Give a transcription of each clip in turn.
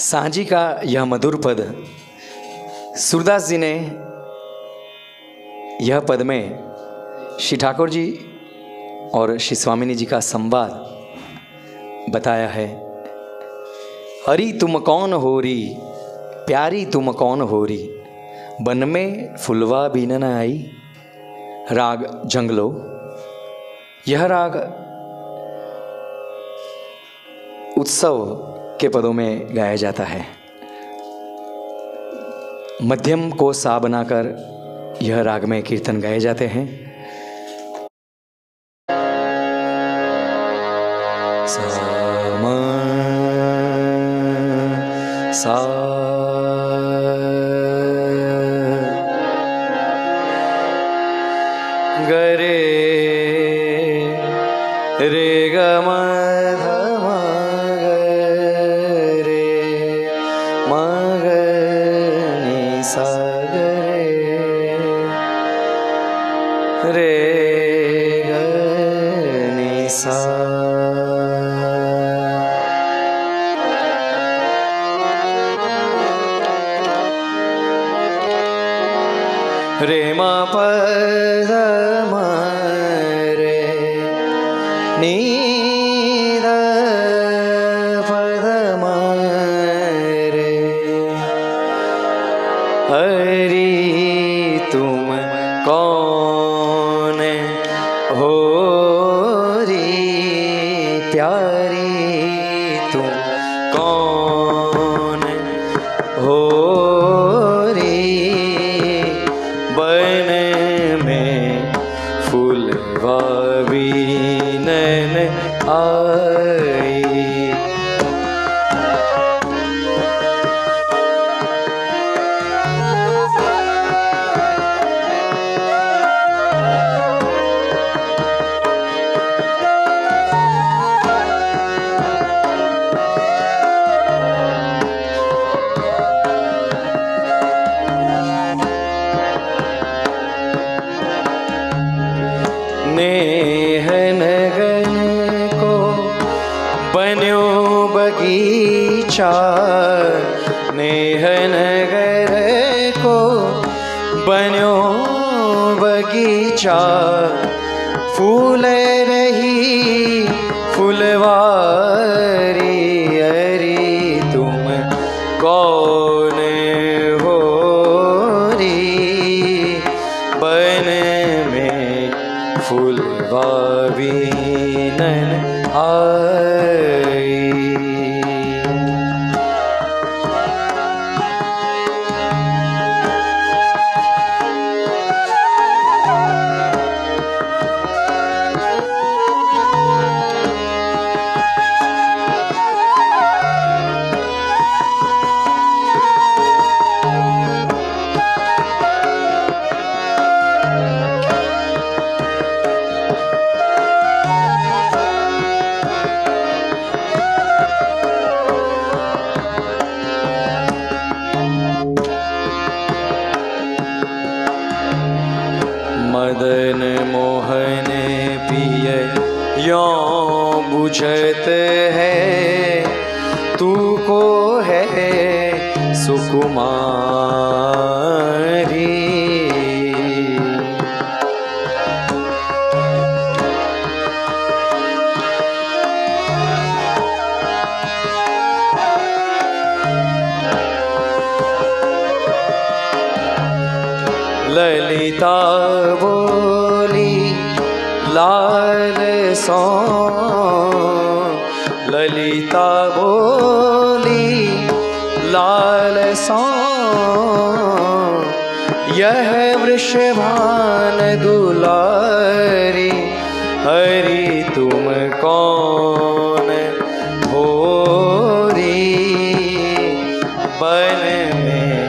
सांझी का यह मधुर पद, सूरदास जी ने यह पद में श्री ठाकुर जी और श्री स्वामीनी जी का संवाद बताया है। हरी तुम कौन होरी प्यारी तुम कौन होरी, बन में फुलवा भी न आई राग जंगलो। यह राग उत्सव के पदों में गाया जाता है। मध्यम को सा बनाकर यह राग में कीर्तन गाए जाते हैं। सा ललिता बोली लाल सौ, ललिता बोली लाल सौ, यह वृषभान दुलारी हरि तुम कौन होरी, बन में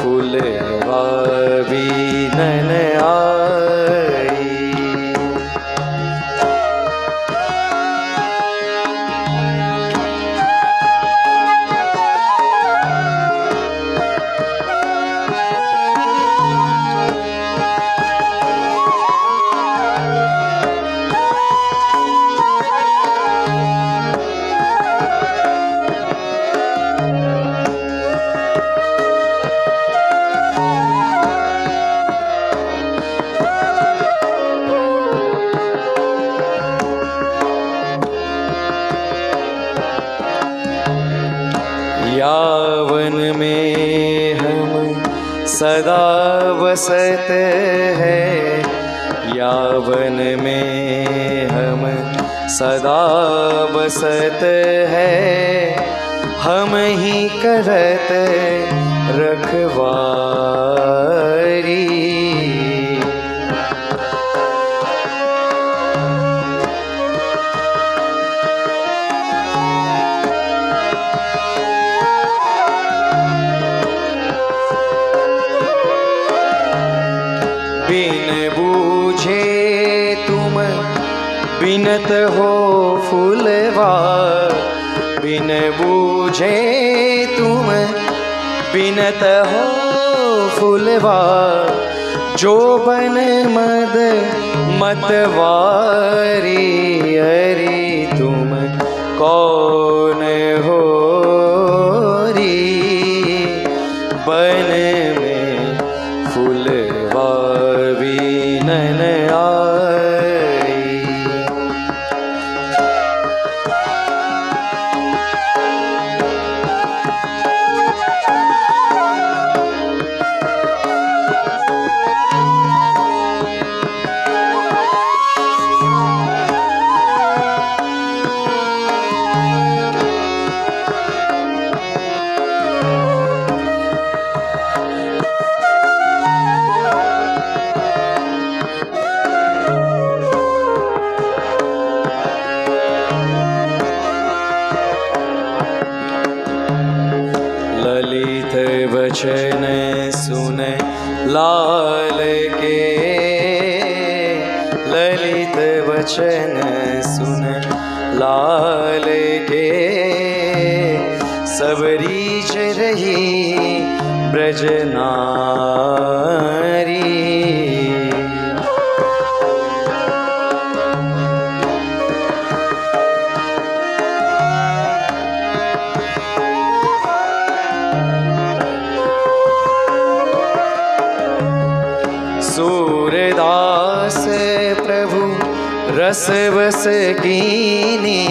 फुलवा बीनन आई। यावन में हम सदा बसते हैं, यावन में हम सदा बसते हैं, हम ही करते रखवारी। बिनत हो फूलवा बिन बूझे तुम, बिनत हो फूलवा जो बन मद मतवारी। अरे तुम कौन हो री, बन में फूलवा बीनन वचन सुन लाल के, सब रीछ रही ब्रजनारी। सूरदास प्रभु रस बस कीनी,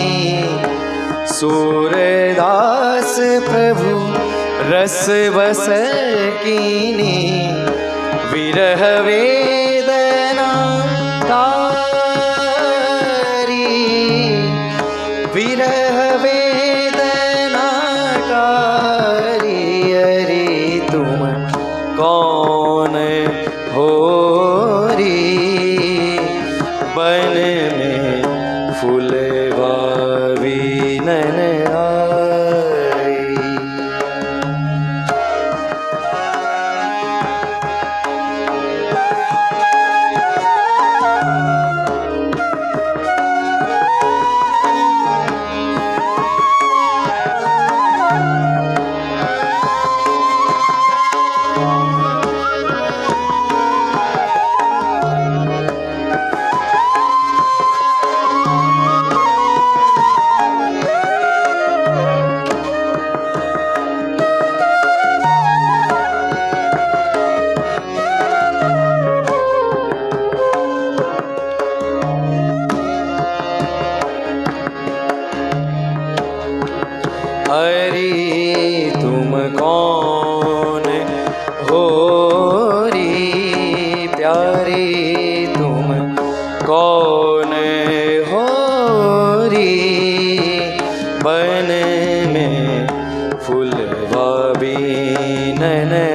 सूरदास प्रभु रस बस कीनी, विरह वेदना तारी, विरह वेदना तारी। अरे तुम कौन हो री, बन में फूलवा बीनन आई। बन में फूलवा बीनन